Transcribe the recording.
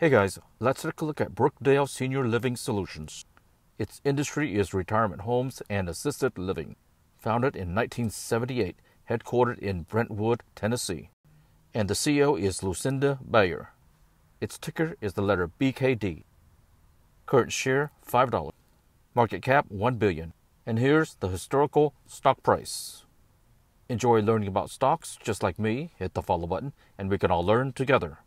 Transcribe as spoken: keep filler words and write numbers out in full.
Hey guys, let's take a look at Brookdale Senior Living Solutions. Its industry is retirement homes and assisted living. Founded in nineteen seventy-eight, headquartered in Brentwood, Tennessee. And the C E O is Lucinda Bayer. Its ticker is the letter B K D. Current share, five dollars. Market cap, one billion dollars. And here's the historical stock price. Enjoy learning about stocks just like me? Hit the follow button and we can all learn together.